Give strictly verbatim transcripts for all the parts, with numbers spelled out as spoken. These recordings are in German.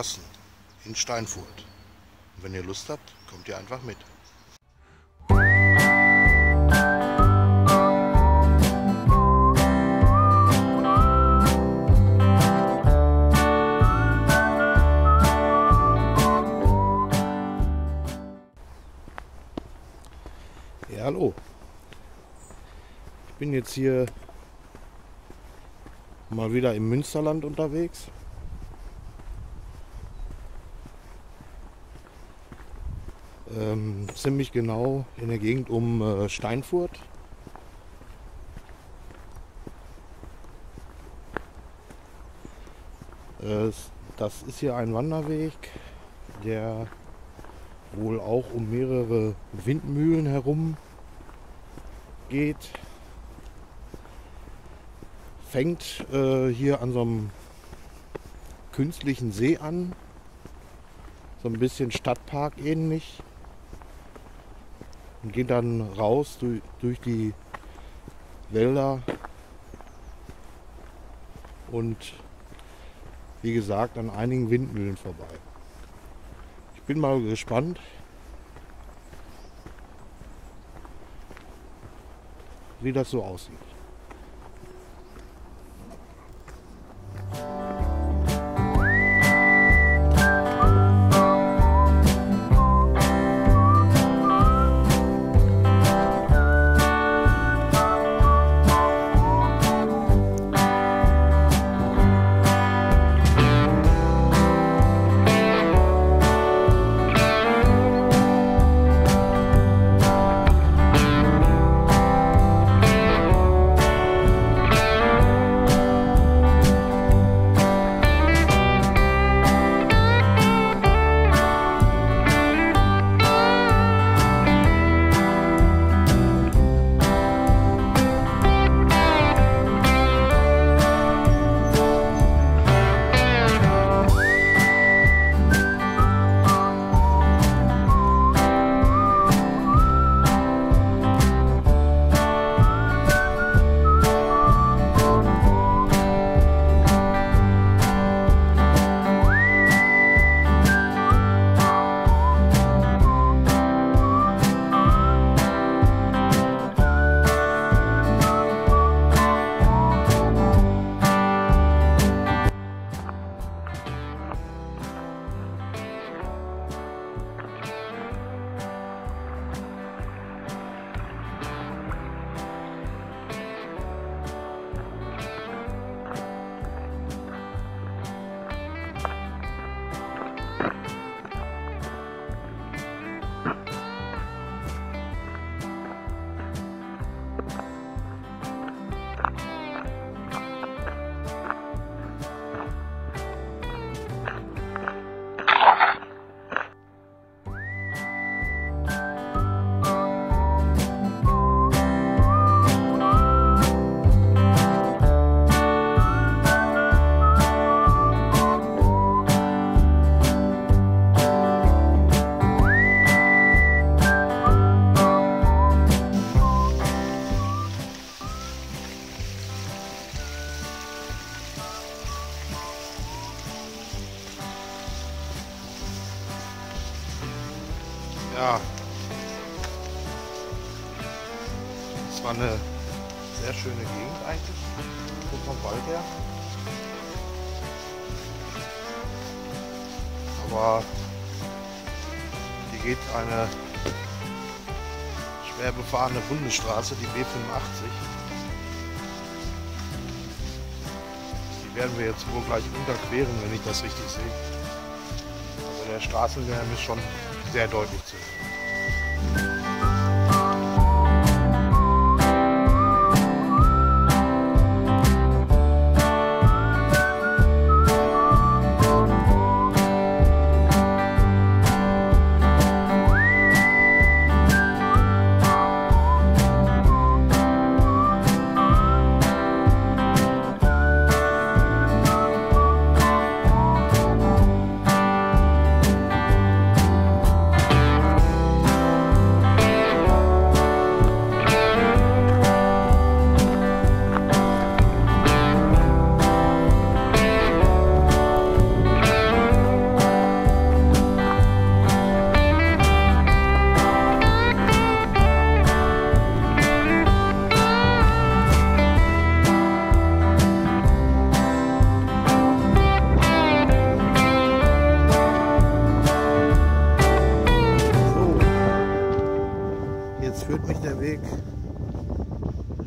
Straßen in Steinfurt. Und wenn ihr Lust habt, kommt ihr einfach mit. Ja, hallo. Ich bin jetzt hier mal wieder im Münsterland unterwegs. Ähm, ziemlich genau in der Gegend um äh, Steinfurt. Äh, das ist hier ein Wanderweg, der wohl auch um mehrere Windmühlen herum geht. Fängt äh, hier an so einem künstlichen See an, so ein bisschen Stadtpark ähnlich. Und geht dann raus durch, durch die Wälder und wie gesagt an einigen Windmühlen vorbei. Ich bin mal gespannt, wie das so aussieht. Ja, es war eine sehr schöne Gegend eigentlich, so vom Wald her, aber hier geht eine schwer befahrene Bundesstraße, die B fünfundachtzig. Die werden wir jetzt wohl gleich unterqueren, wenn ich das richtig sehe. Also der Straßenlärm ist schon sehr deutlich zu.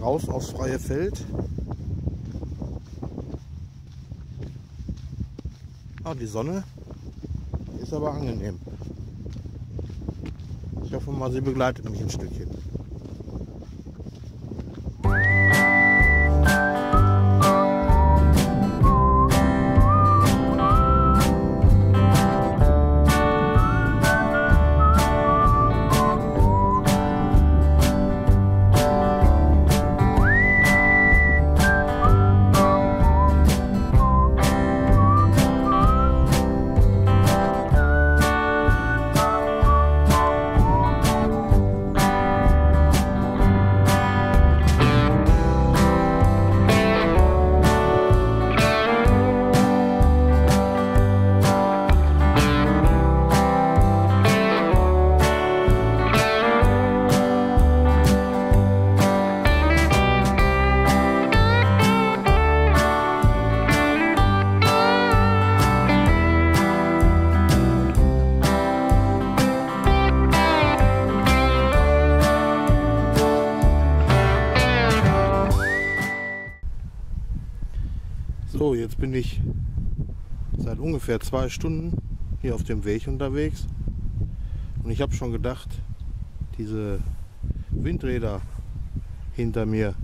raus aufs freie Feld. Ah, die Sonne ist aber angenehm. Ich hoffe mal, sie begleitet mich ein Stückchen. So, jetzt bin ich seit ungefähr zwei Stunden hier auf dem Weg unterwegs und ich habe schon gedacht, diese Windräder hinter mir,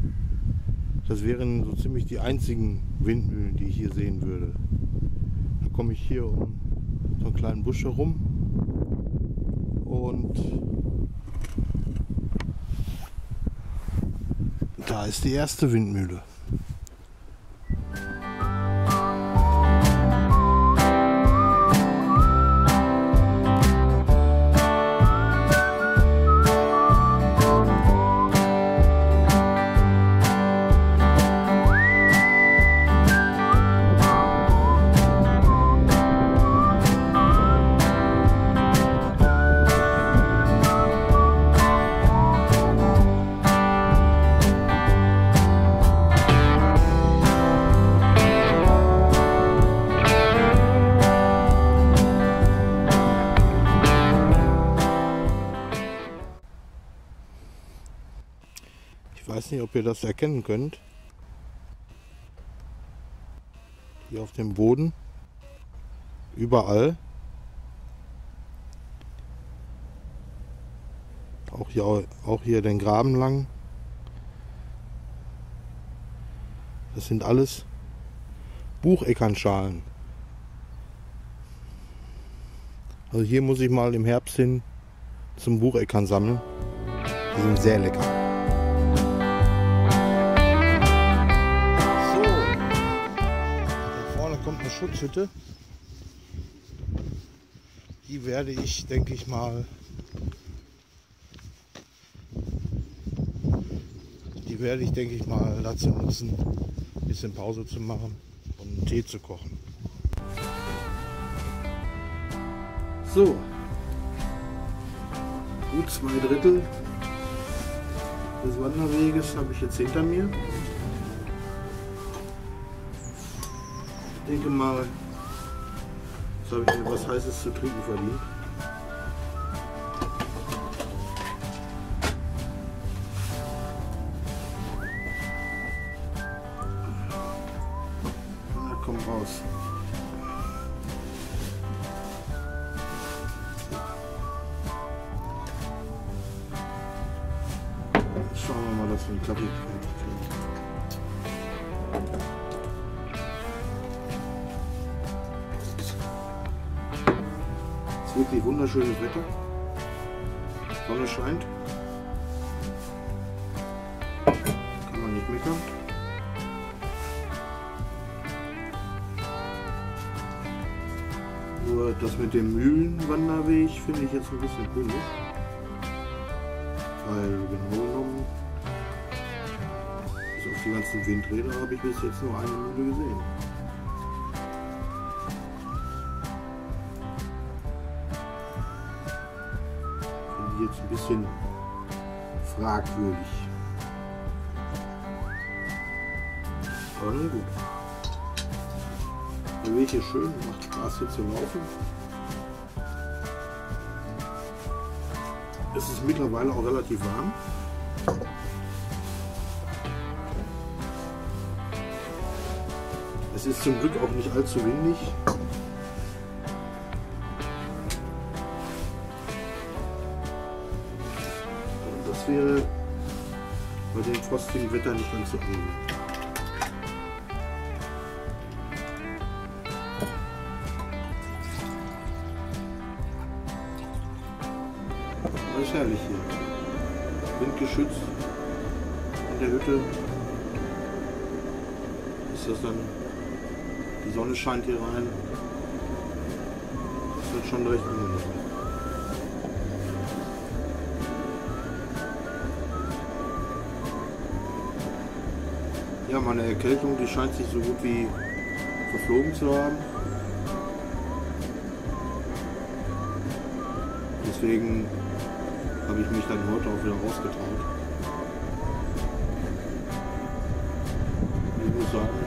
das wären so ziemlich die einzigen Windmühlen, die ich hier sehen würde. Da komme ich hier um so einen kleinen Busch herum und da ist die erste Windmühle. Ich weiß nicht, ob ihr das erkennen könnt. Hier auf dem Boden, überall, auch hier, auch hier den Graben lang. Das sind alles Bucheckernschalen. Also hier muss ich mal im Herbst hin zum Bucheckern sammeln. Die sind sehr lecker. Schutzhütte, die werde ich, denke ich mal, die werde ich, denke ich mal, dazu nutzen, ein bisschen Pause zu machen und einen Tee zu kochen. So, gut zwei Drittel des Wanderweges habe ich jetzt hinter mir. Ich denke mal, jetzt habe ich mir was Heißes zu trinken verdient. Na komm raus. Schauen wir mal, dass wir einen Kaffee kriegen. Wirklich wunderschönes Wetter, Sonne scheint, kann man nicht meckern. Nur das mit dem Mühlenwanderweg finde ich jetzt ein bisschen komisch, weil genau genommen, bis auf die ganzen Windräder habe ich bis jetzt nur eine Mühle gesehen. Jetzt ein bisschen fragwürdig. Aber nun gut. Der Weg ist schön, macht Spaß hier zu laufen. Es ist mittlerweile auch relativ warm. Es ist zum Glück auch nicht allzu windig. Und das wäre bei dem frostigen Wetter nicht ganz so angenehm. Alles herrlich hier. Windgeschützt in der Hütte. Ist das dann, die Sonne scheint hier rein. Das wird schon recht angenehm. Ja, meine Erkältung, die scheint sich so gut wie verflogen zu haben. Deswegen habe ich mich dann heute auch wieder rausgetraut. Ich muss sagen,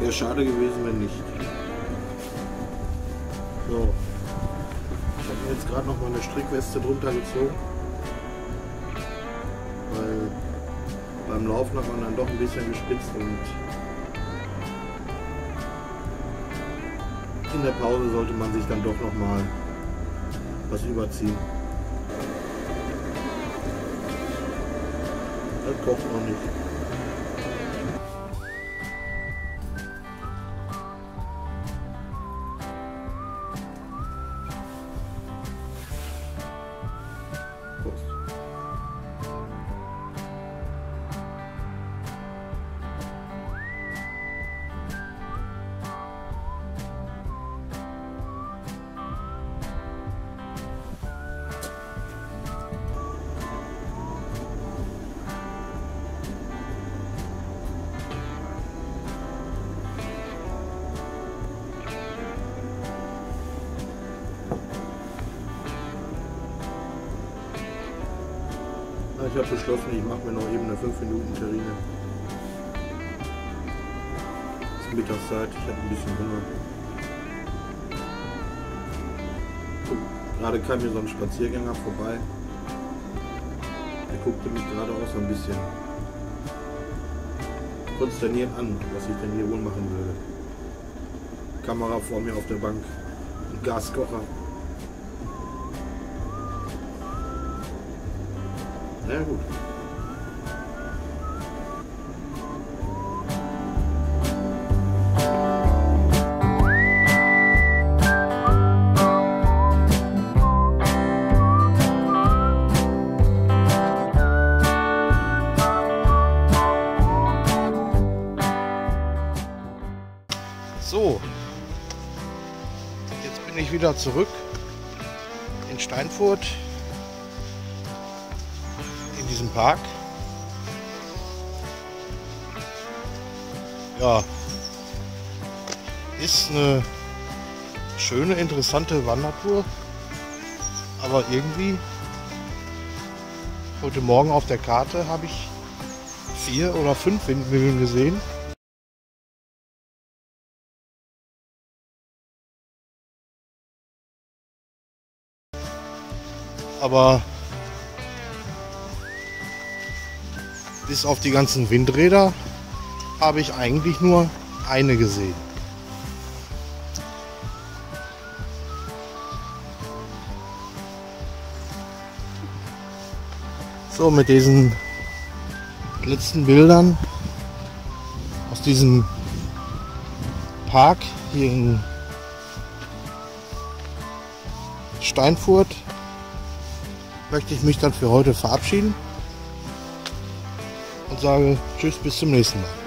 wäre schade gewesen, wenn nicht. So, ich habe mir jetzt gerade noch mal eine Strickweste drunter gezogen, weil beim Laufen hat man dann doch ein bisschen gespitzt und in der Pause sollte man sich dann doch noch mal was überziehen. Das kocht noch nicht. Prost. Ich habe beschlossen, ich mache mir noch eben eine fünf Minuten Terrine. Es ist Mittagszeit, ich habe ein bisschen Hunger. Und gerade kam mir so ein Spaziergänger vorbei. Er guckte mich gerade auch so ein bisschen konsterniert an, was ich denn hier wohl machen würde. Kamera vor mir auf der Bank, ein Gaskocher. Na gut. So, jetzt bin ich wieder zurück in Steinfurt. Diesen Park. Ja, ist eine schöne, interessante Wandertour, aber irgendwie heute Morgen auf der Karte habe ich vier oder fünf Windmühlen gesehen. Aber bis auf die ganzen Windräder habe ich eigentlich nur eine gesehen. So, mit diesen letzten Bildern aus diesem Park hier in Steinfurt möchte ich mich dann für heute verabschieden. Sage tschüss, bis zum nächsten Mal.